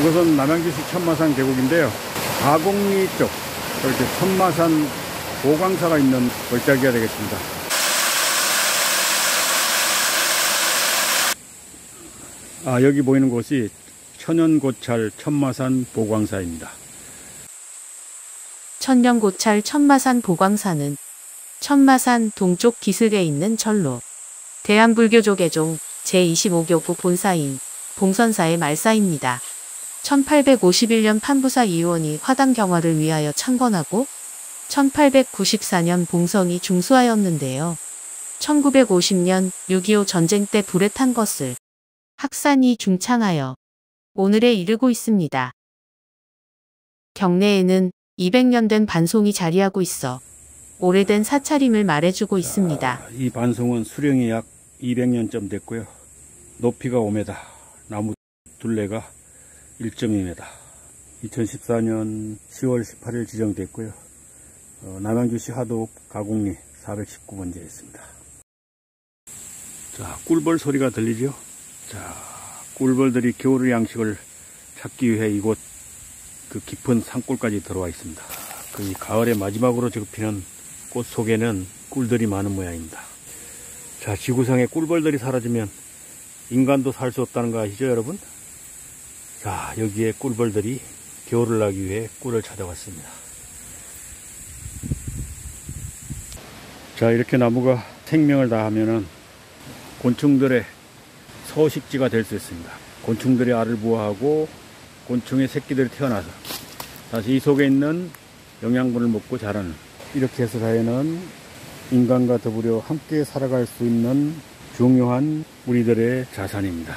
이것은 남양주시 천마산 계곡인데요. 가곡리 쪽, 이렇게 천마산 오광사가 있는 골짜기가 되겠습니다. 아, 여기 보이는 곳이 천연고찰 천마산 보광사입니다. 천연고찰 천마산 보광사는 천마산 동쪽 기슭에 있는 철로 대한불교조계종 제25교구 본사인 봉선사의 말사입니다. 1851년 판부사 이원이 화담 경화를 위하여 창건하고 1894년 봉선이 중수하였는데요. 1950년 6.25 전쟁 때 불에 탄 것을 학산이 중창하여 오늘에 이르고 있습니다. 경내에는 200년 된 반송이 자리하고 있어 오래된 사찰임을 말해주고 있습니다. 이 반송은 수령이 약 200년쯤 됐고요. 높이가 5m, 나무 둘레가 1.2m. 2014년 10월 18일 지정됐고요. 남양주시 하도읍 가곡리 419번지에 있습니다. 자, 꿀벌 소리가 들리죠? 자, 꿀벌들이 겨울의 양식을 찾기 위해 이곳 그 깊은 산골까지 들어와 있습니다. 그 가을의 마지막으로 지금 피는 꽃 속에는 꿀들이 많은 모양입니다. 자, 지구상에 꿀벌들이 사라지면 인간도 살 수 없다는 거 아시죠, 여러분? 자, 여기에 꿀벌들이 겨울을 나기 위해 꿀을 찾아왔습니다. 자, 이렇게 나무가 생명을 다하면은 곤충들의 서식지가 될 수 있습니다. 곤충들의 알을 부화하고 곤충의 새끼들이 태어나서 다시 이 속에 있는 영양분을 먹고 자라는, 이렇게 해서 자연은 인간과 더불어 함께 살아갈 수 있는 중요한 우리들의 자산입니다.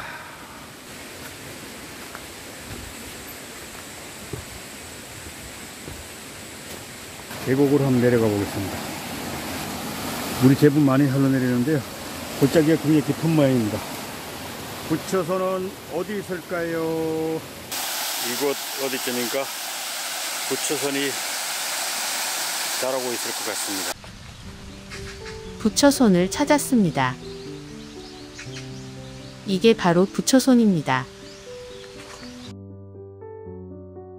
계곡으로 한번 내려가 보겠습니다. 물이 제법 많이 흘러내리는데요. 골짜기가 굉장히 깊은 모양입니다. 부처손은 어디 있을까요? 이곳 어디쯤인가 부처손이 자라고 있을 것 같습니다. 부처손을 찾았습니다. 이게 바로 부처손입니다.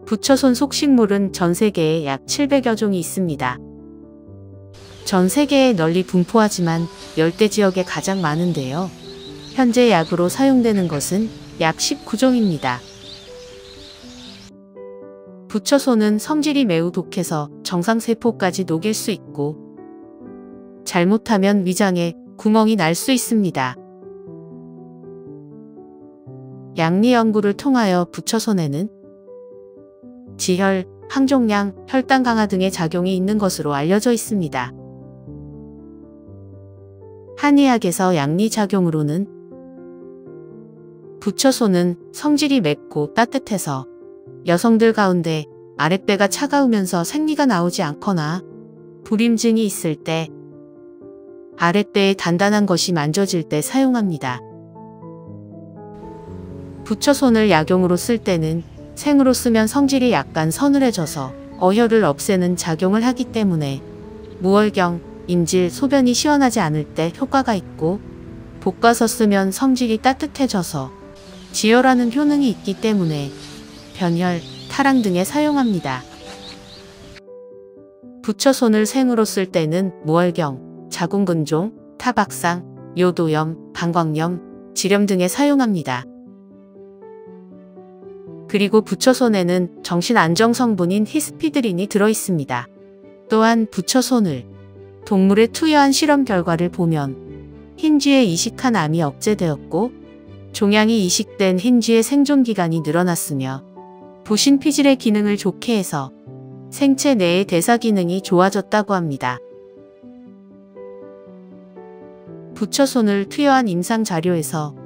부처손 속식물은 전 세계에 약 700여 종이 있습니다. 전 세계에 널리 분포하지만 열대 지역에 가장 많은데요. 현재 약으로 사용되는 것은 약 19종입니다. 부처손은 성질이 매우 독해서 정상세포까지 녹일 수 있고 잘못하면 위장에 구멍이 날 수 있습니다. 약리 연구를 통하여 부처손에는 지혈, 항종양, 혈당 강화 등의 작용이 있는 것으로 알려져 있습니다. 한의학에서 약리 작용으로는 부처손은 성질이 맵고 따뜻해서 여성들 가운데 아랫배가 차가우면서 생리가 나오지 않거나 불임증이 있을 때, 아랫배에 단단한 것이 만져질 때 사용합니다. 부처손을 약용으로 쓸 때는 생으로 쓰면 성질이 약간 서늘해져서 어혈을 없애는 작용을 하기 때문에 무월경, 임질, 소변이 시원하지 않을 때 효과가 있고, 볶아서 쓰면 성질이 따뜻해져서 지혈하는 효능이 있기 때문에 변혈, 타랑 등에 사용합니다. 부처손을 생으로 쓸 때는 모월경, 자궁근종, 타박상, 요도염, 방광염, 지렴 등에 사용합니다. 그리고 부처손에는 정신안정 성분인 히스피드린이 들어있습니다. 또한 부처손을 동물에 투여한 실험 결과를 보면 흰쥐에 이식한 암이 억제되었고 종양이 이식된 흰쥐의 생존 기간이 늘어났으며 부신피질의 기능을 좋게 해서 생체 내의 대사 기능이 좋아졌다고 합니다. 부처손을 투여한 임상 자료에서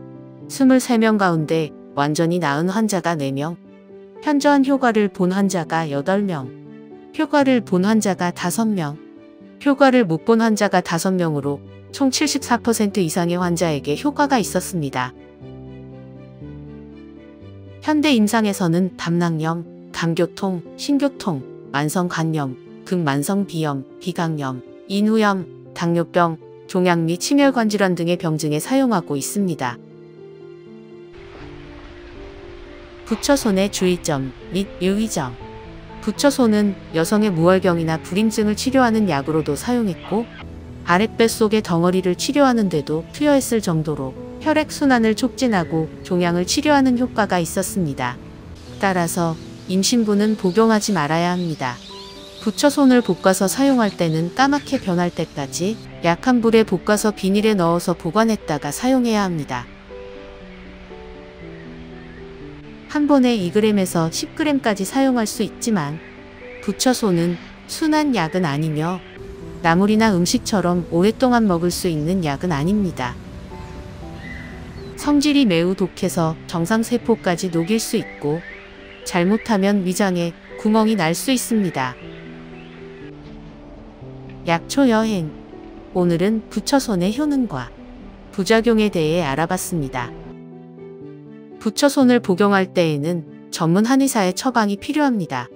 23명 가운데 완전히 나은 환자가 4명, 현저한 효과를 본 환자가 8명, 효과를 본 환자가 5명, 효과를 못 본 환자가 5명으로 총 74% 이상의 환자에게 효과가 있었습니다. 현대 임상에서는 담낭염, 감교통, 신교통, 만성간염, 극만성비염, 비강염, 인후염, 당뇨병, 종양 및 심혈관 질환 등의 병증에 사용하고 있습니다. 부처손의 주의점 및 유의점. 부처손은 여성의 무월경이나 불임증을 치료하는 약으로도 사용했고, 아랫배 속의 덩어리를 치료하는 데도 투여했을 정도로 혈액순환을 촉진하고 종양을 치료하는 효과가 있었습니다. 따라서 임신부는 복용하지 말아야 합니다. 부처손을 볶아서 사용할 때는 까맣게 변할 때까지 약한 불에 볶아서 비닐에 넣어서 보관했다가 사용해야 합니다. 한 번에 2g에서 10g까지 사용할 수 있지만, 부처손은 순한 약은 아니며 나물이나 음식처럼 오랫동안 먹을 수 있는 약은 아닙니다. 성질이 매우 독해서 정상세포까지 녹일 수 있고, 잘못하면 위장에 구멍이 날 수 있습니다. 약초여행. 오늘은 부처손의 효능과 부작용에 대해 알아봤습니다. 부처손을 복용할 때에는 전문 한의사의 처방이 필요합니다.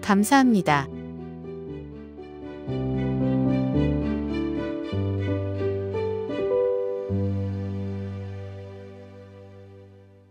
감사합니다.